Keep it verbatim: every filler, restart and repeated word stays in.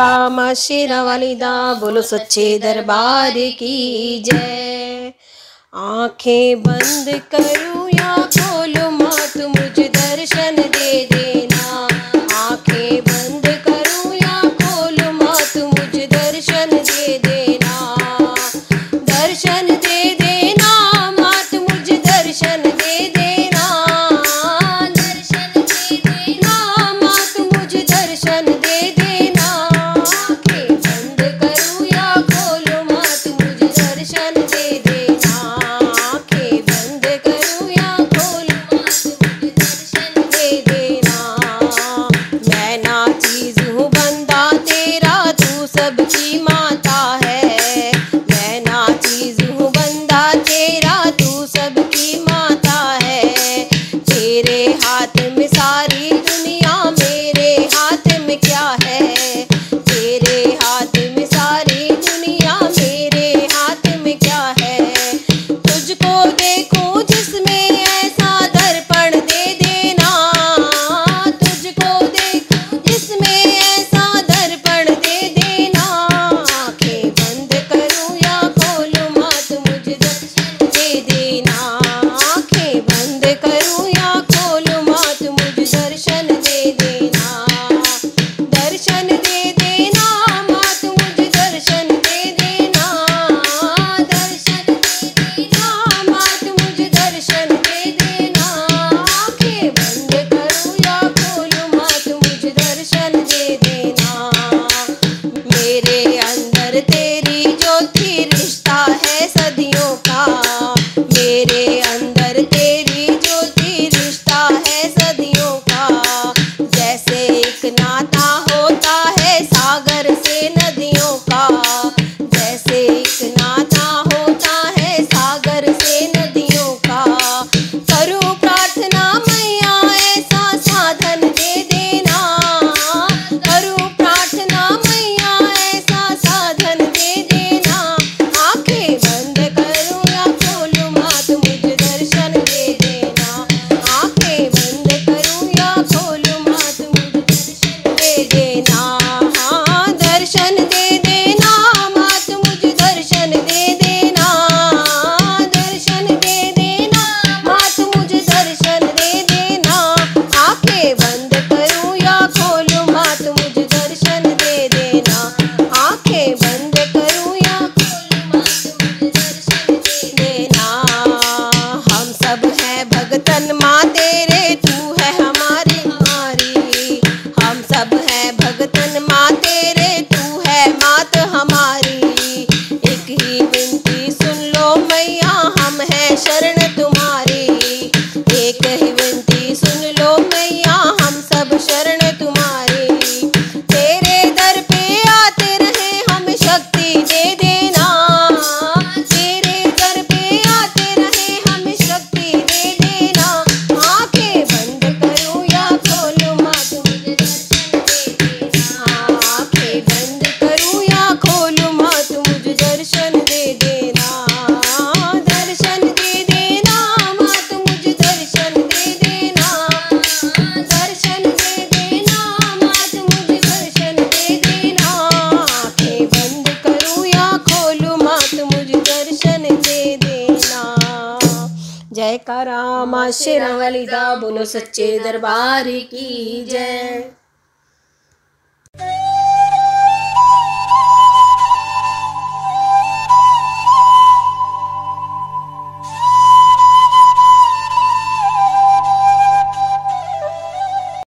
माँ शेरावाली दा बोलो सच्चे दरबार की जय। आंखें बंद करूं या खोलूं माँ तू मुझे दर्शन दे देना। आंखें बंद करूं या खोलूं माँ तू मुझे दर्शन दे देना। दर्शन दे देना माँ तू मुझे दर्शन दे देना। दर्शन दे देना माँ तू मुझे दर्शन दे देना। जयकारा माँ शेरावाली दा बोलो सच्चे दरबार की जय।